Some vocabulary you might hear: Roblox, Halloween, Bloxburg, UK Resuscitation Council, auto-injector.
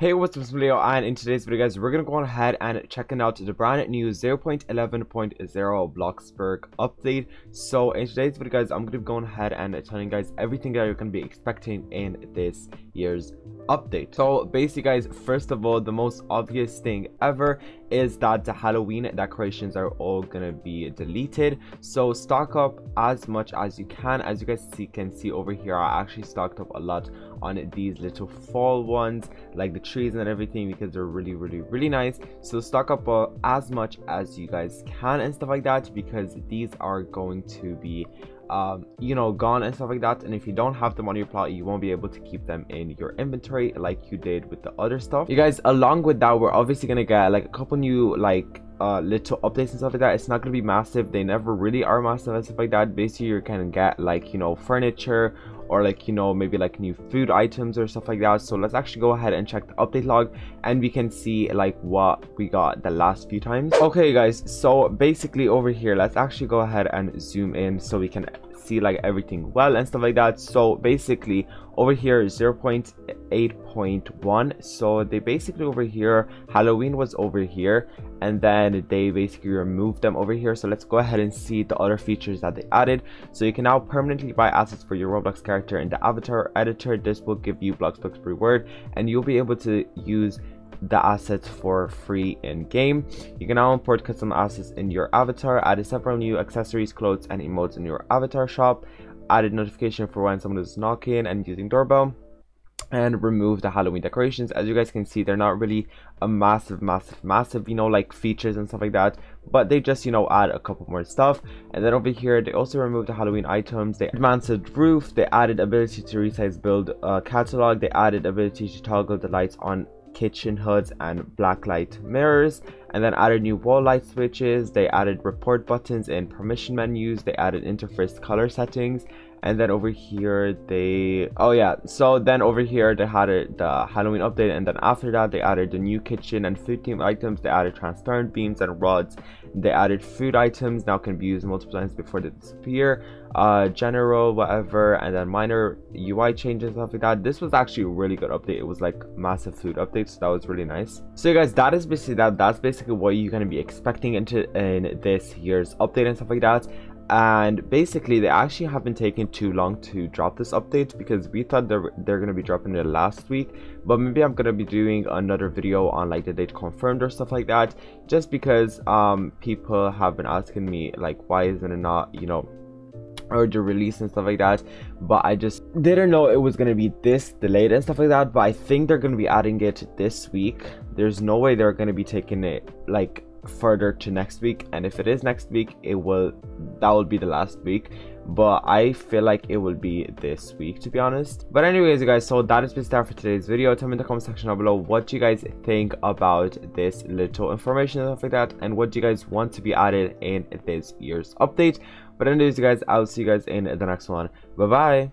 Hey, what's up, it's Leo, and in today's video, guys, we're gonna go on ahead and checking out the brand new 0.11.0 Bloxburg update. So in today's video, guys, I'm gonna be going ahead and telling you guys everything that you're gonna be expecting in this year's update. So basically, guys, first of all, the most obvious thing ever is that the Halloween decorations are all gonna be deleted, so stock up as much as you can. As you guys can see over here, I actually stocked up a lot on these little fall ones, like the trees and everything, because they're really nice. So stock up as much as you guys can and stuff like that, because these are going to be you know, gone and stuff like that. And if you don't have them on your plot, you won't be able to keep them in your inventory like you did with the other stuff. You guys, along with that, we're obviously gonna get like a couple new like little updates and stuff like that. It's not gonna be massive, they never really are massive and stuff like that. Basically, you can get like, you know, furniture, or like, you know, maybe like new food items or stuff like that. So let's actually go ahead and check the update log, and we can see like what we got the last few times. Okay, guys, so basically over here, let's actually go ahead and zoom in so we can see like everything well and stuff like that. So basically over here is 0.8.1, so they basically over here, Halloween was over here, and then they basically removed them over here. So let's go ahead and see the other features that they added. So you can now permanently buy assets for your Roblox character in the avatar editor. This will give you Bloxburg reward, and you'll be able to use the assets for free in game. You can now import custom assets in your avatar, add several new accessories, clothes, and emotes in your avatar shop, added notification for when someone is knocking and using doorbell, and remove the Halloween decorations. As you guys can see, they're not really a massive, you know, like features and stuff like that, but they just, you know, add a couple more stuff. And then over here, they also removed the Halloween items, they advanced the roof, they added ability to resize build catalog, they added ability to toggle the lights on kitchen hoods and blacklight mirrors, and then added new wall light switches, they added report buttons in permission menus, they added interface color settings. And then over here they, oh yeah, so then over here they had the Halloween update, and then after that they added the new kitchen and food theme items, they added transparent beams and rods, they added food items now can be used multiple times before they disappear, general whatever, and then minor UI changes and stuff like that. This was actually a really good update, it was like massive food updates, so that was really nice. So you guys, that is basically that's basically what you're gonna be expecting in this year's update and stuff like that. And basically they actually haven't taken too long to drop this update, because we thought they're gonna be dropping it last week, but maybe I'm gonna be doing another video on like the date confirmed or stuff like that, just because people have been asking me like why isn't it not, you know, or the release and stuff like that. But I just didn't know it was gonna be this delayed and stuff like that, but I think they're gonna be adding it this week. There's no way they're gonna be taking it like further to next week, and if it is next week, it will, that will be the last week, but I feel like it will be this week, to be honest. But anyways, you guys, so that is basically it for today's video. Tell me in the comment section down below what you guys think about this little information and stuff like that, and what do you guys want to be added in this year's update. But anyways, you guys, I'll see you guys in the next one. Bye bye.